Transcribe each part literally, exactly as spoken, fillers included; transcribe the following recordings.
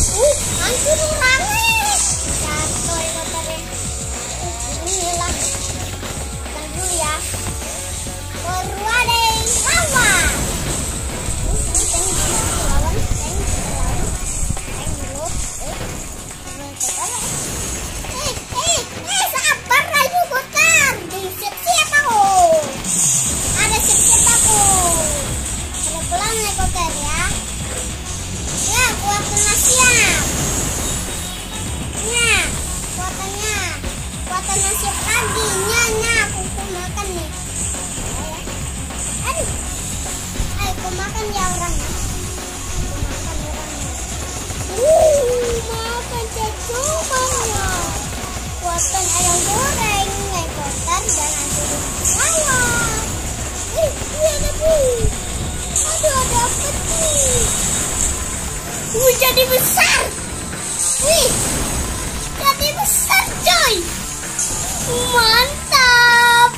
Uh, hancur orangnya. Jatuh motornya. Ini lah. Ntar dulu ya. Forwarding lawan. Eh, eh, eh, sabar lagi bukan. Di siap-siap aku. Ada siap-siap aku. Kalau pulang naik koker ya. Ya, kuatannya siap. Nah, kuatannya, kuatannya siap lagi. Nya, nya, aku mau makan nih. Aduh, ayo aku makan ya orangnya. Uh, makan cacu mana? Kuatan ayam goreng, naik kotor dan anjurin lawan. Ih, iya tapi, aduh ada petir. Uh, jadi besar. Wih, jadi besar coy. Mantap.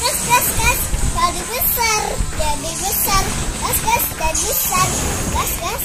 Gas, gas, gas. Jadi besar, jadi besar. Gas, gas, jadi besar. Gas, gas.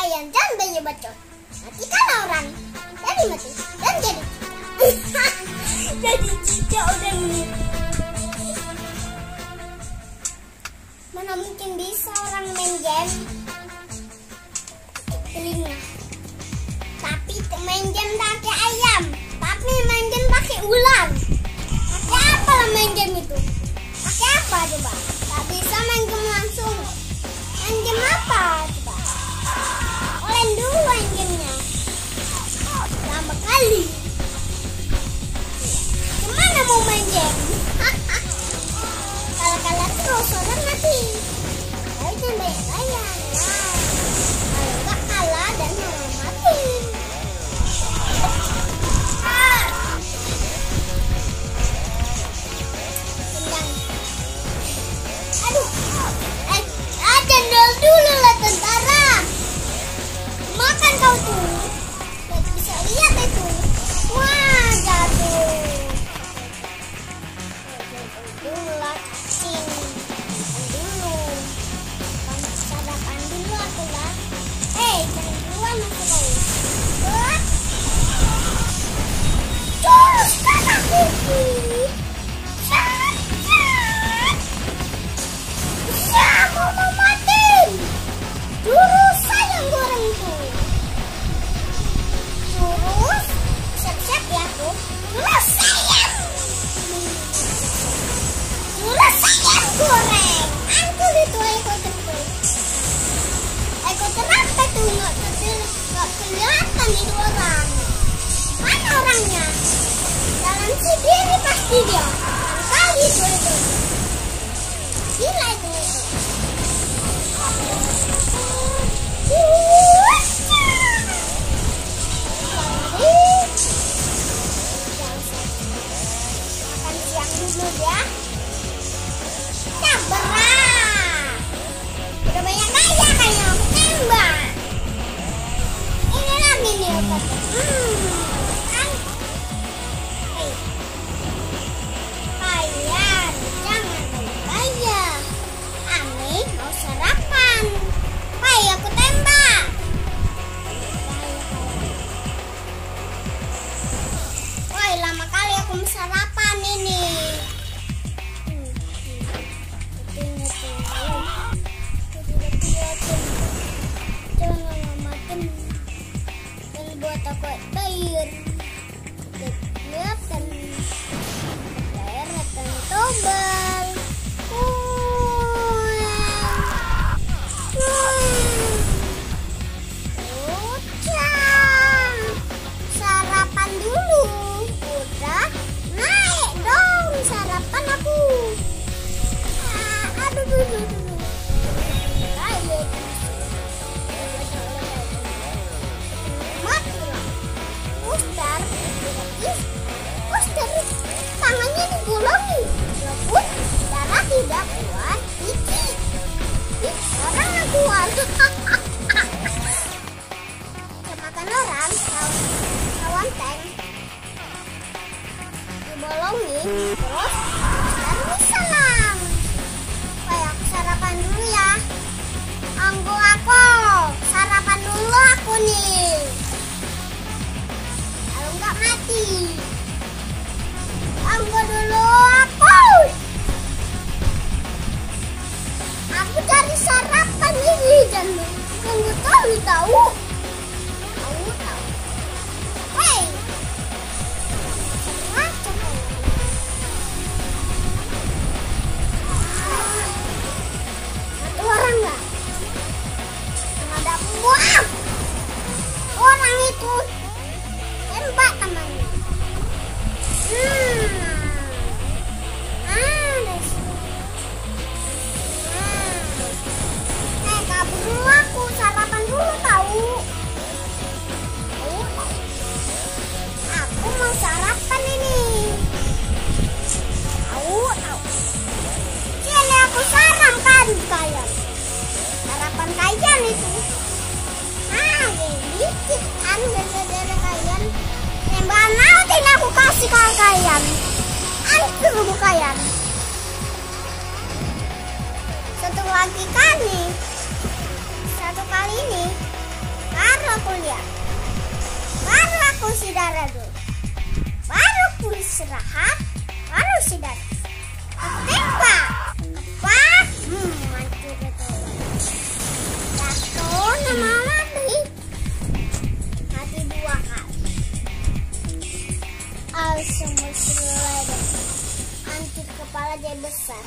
Kalian jangan Bukayan, hancur Bukayan. Satu lagi kali, satu kali ini baru aku lihat, baru aku sidara dulu, baru aku istirahat, baru sidara. Tembak, empat, hmm, hancur itu. Jatuh nama lagi, mati dua kali. Al semua siluet, anti kepala jadi besar.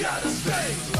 Gotta stay.